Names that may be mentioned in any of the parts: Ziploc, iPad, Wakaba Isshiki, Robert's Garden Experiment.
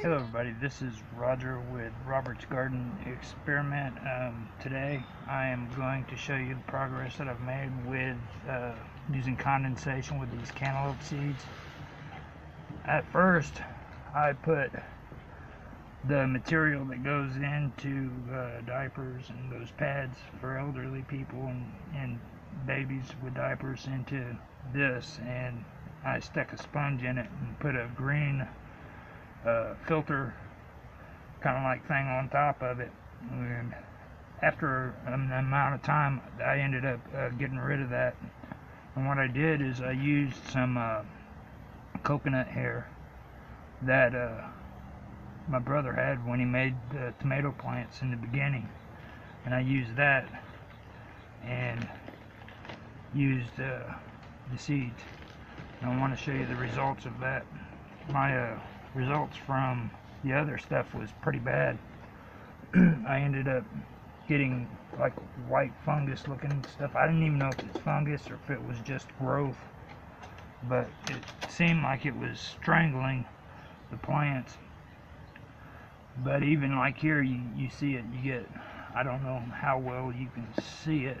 Hello everybody, this is Roger with Robert's Garden Experiment. Today I am going to show you the progress that I've made with using condensation with these cantaloupe seeds. At first I put the material that goes into diapers and those pads for elderly people and babies with diapers into this, and I stuck a sponge in it and put a green filter kind of like thing on top of it, and after an amount of time I ended up getting rid of that. And what I did is I used some coconut hair that my brother had when he made the tomato plants in the beginning, and I used that and used the seeds, and I want to show you the results of that. My results from the other stuff was pretty bad. I ended up getting like white fungus looking stuff. I didn't even know if it was fungus or if it was just growth, but it seemed like it was strangling the plants. But even like here, you see it, you get, I don't know how well you can see it,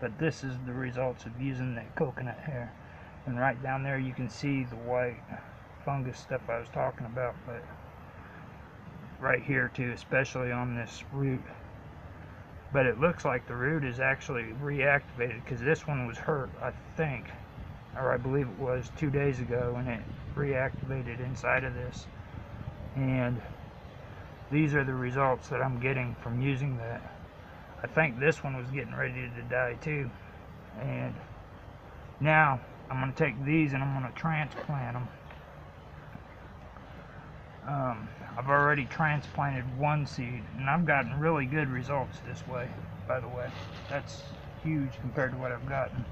but this is the results of using that coconut hair. And right down there you can see the white fungus stuff I was talking about, but right here too, especially on this root. But it looks like the root is actually reactivated, because this one was hurt, I think, or I believe it was 2 days ago, and it reactivated inside of this. And these are the results that I'm getting from using that. I think this one was getting ready to die too. And now I'm going to take these and I'm going to transplant them. I've already transplanted one seed and I've gotten really good results this way, by the way. That's huge compared to what I've gotten.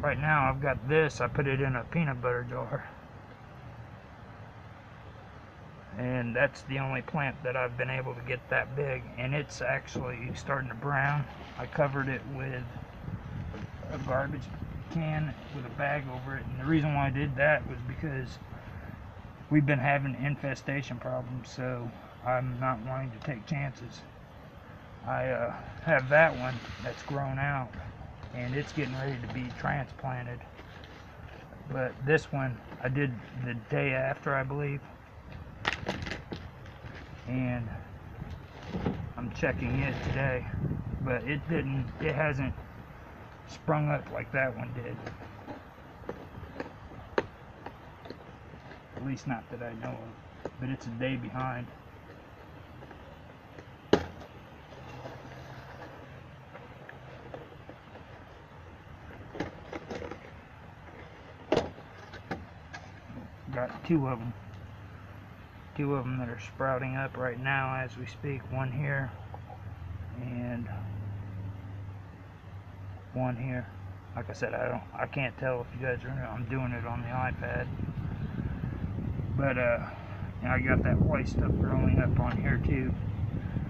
Right now I've got this, I put it in a peanut butter jar. And that's the only plant that I've been able to get that big, and it's actually starting to brown. I covered it with a garbage can with a bag over it, and the reason why I did that was because we've been having infestation problems, so I'm not wanting to take chances. I have that one that's grown out and it's getting ready to be transplanted, but this one I did the day after, I believe. And I'm checking it today, but it hasn't sprung up like that one did, at least not that I know of, but it's a day behind. Got two of them that are sprouting up right now as we speak, one here and one here. Like I said, I can't tell if you guys are, I'm doing it on the iPad, but and I got that white stuff growing up on here too.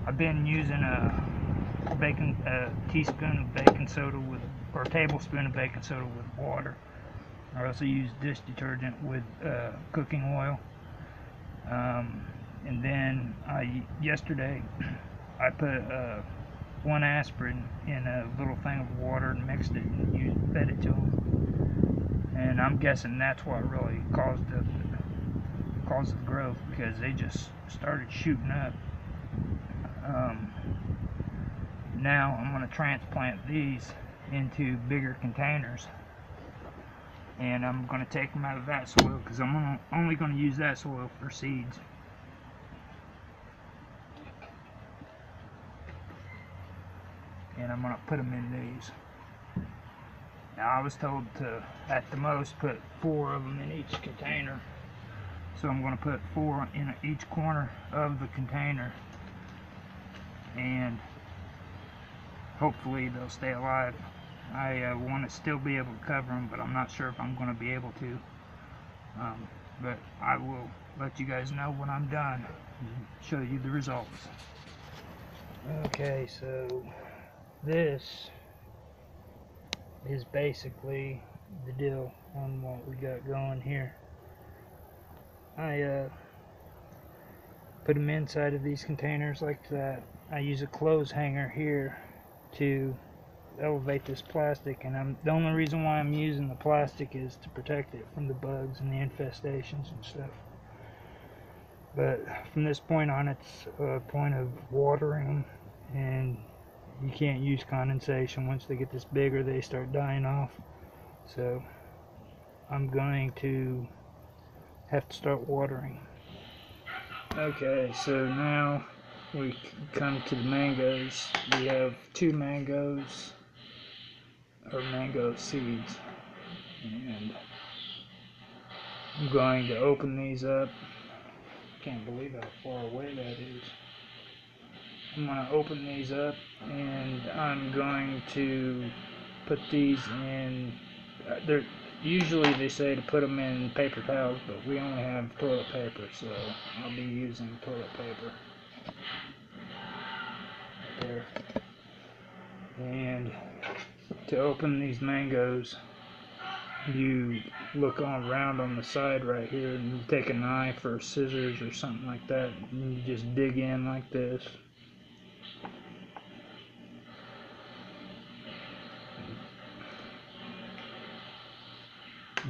I've been using a tablespoon of baking soda with water. I also use dish detergent with cooking oil. And then yesterday I put one aspirin in a little thing of water and mixed it and fed it to them. And I'm guessing that's what really caused the growth, because they just started shooting up. Now I'm going to transplant these into bigger containers. And I'm going to take them out of that soil, because I'm only going to use that soil for seeds. And I'm going to put them in these. Now I was told to, at the most, put 4 of them in each container. So I'm going to put 4 in each corner of the container. And hopefully they'll stay alive. I want to still be able to cover them, but I'm not sure if I'm going to be able to. But I will let you guys know when I'm done and show you the results. Okay, so this is basically the deal on what we got going here. I put them inside of these containers like that. I use a clothes hanger here to elevate this plastic, and the only reason why I'm using the plastic is to protect it from the bugs and the infestations and stuff. But from this point on, it's a point of watering, and you can't use condensation. Once they get this bigger, they start dying off. So I'm going to have to start watering. Okay, so now we come to the mangoes. We have two mangoes, or mango seeds, and I'm going to open these up. Can't believe how far away that is. I'm going to open these up, and I'm going to put these in. Usually they say to put them in paper towels, but we only have toilet paper, so I'll be using toilet paper. Right there. And to open these mangoes, you look all around on the side right here, and you take a knife or scissors or something like that, and you just dig in like this.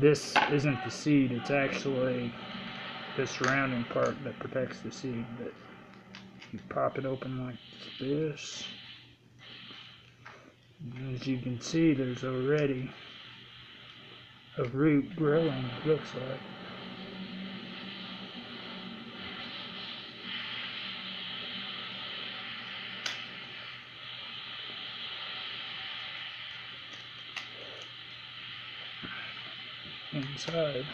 This isn't the seed, it's actually the surrounding part that protects the seed, but you pop it open like this. And as you can see, there's already a root growing, it looks like. Inside.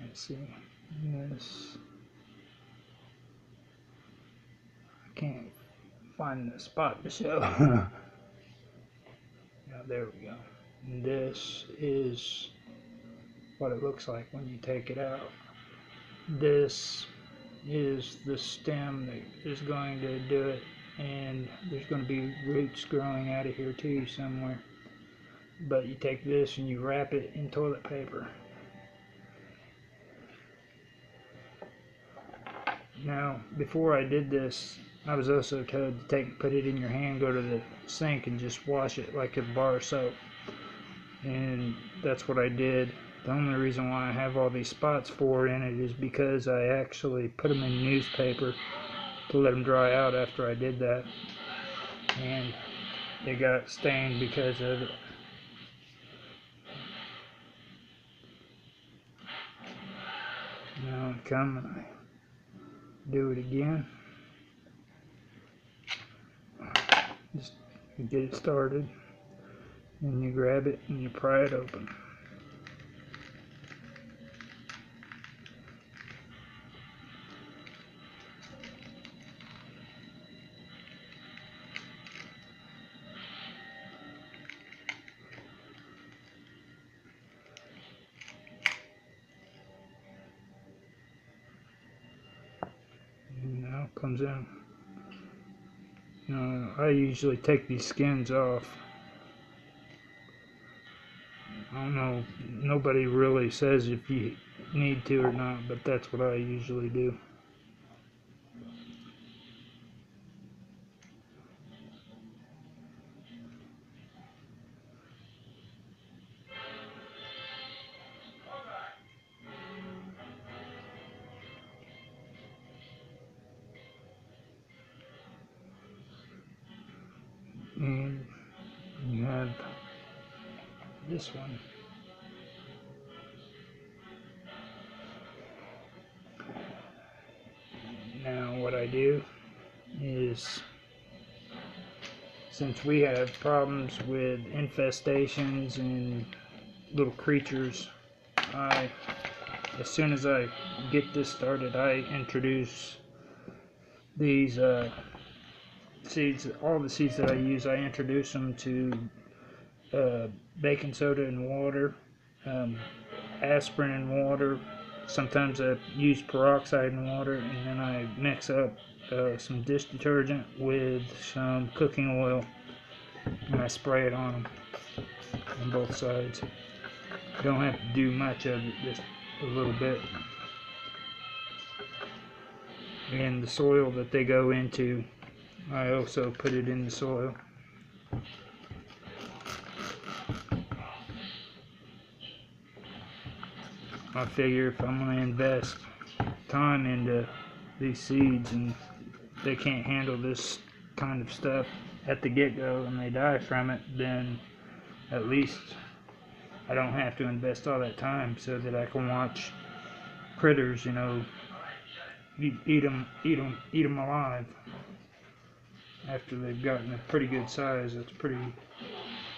Let's see. This. I can't find the spot to show. Now there we go. And this is what it looks like when you take it out. This is the stem that is going to do it. And there's going to be roots growing out of here too somewhere, but you take this and you wrap it in toilet paper. Now before I did this, I was also told to put it in your hand, go to the sink and just wash it like a bar soap, and that's what I did. The only reason why I have all these spots for in it is because I actually put them in newspaper to let them dry out after I did that, and they got stained because of it. Now I come and I do it again, just get it started, and you grab it and you pry it open. Comes in. I usually take these skins off. I don't know, nobody really says if you need to or not, but that's what I usually do. And you have this one. Now what I do is, since we have problems with infestations and little creatures, as soon as I get this started, I introduce these seeds. All the seeds that I use, I introduce them to baking soda and water, aspirin and water, sometimes I use peroxide and water, and then I mix up some dish detergent with some cooking oil, and I spray it on them on both sides. Don't have to do much of it, just a little bit. And the soil that they go into, I also put it in the soil. I figure if I'm going to invest time into these seeds and they can't handle this kind of stuff at the get-go and they die from it, then at least I don't have to invest all that time so that I can watch critters, you know, eat them alive after they've gotten a pretty good size. That's pretty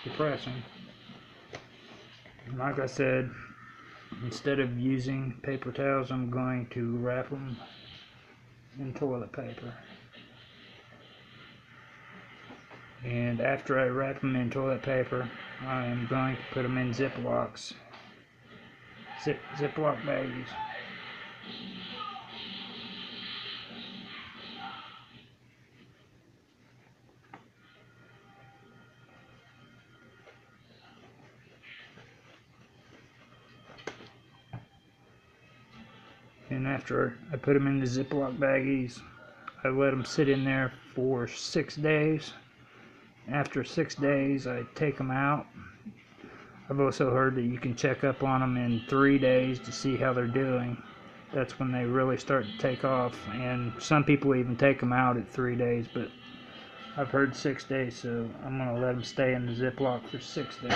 depressing. And like I said, instead of using paper towels, I'm going to wrap them in toilet paper. And after I wrap them in toilet paper, I am going to put them in Ziplocs, Ziploc bags. And after I put them in the Ziploc baggies, I let them sit in there for 6 days. After 6 days, I take them out. I've also heard that you can check up on them in 3 days to see how they're doing. That's when they really start to take off. And some people even take them out at 3 days, but I've heard 6 days, so I'm going to let them stay in the Ziploc for 6 days.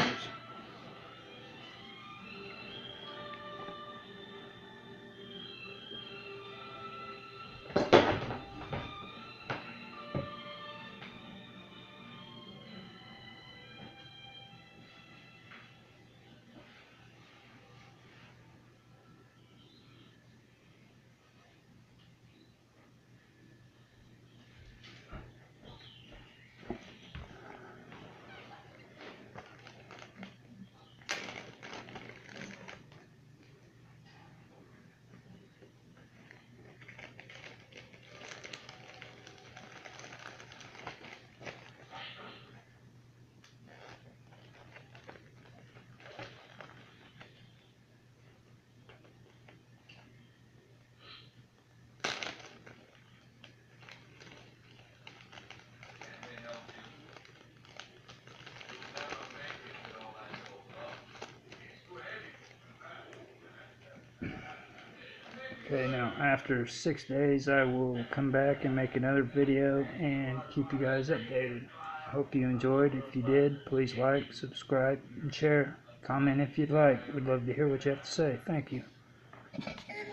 Okay, now after 6 days, I will come back and make another video and keep you guys updated. I hope you enjoyed. If you did, please like, subscribe, and share. Comment if you'd like. We'd love to hear what you have to say. Thank you.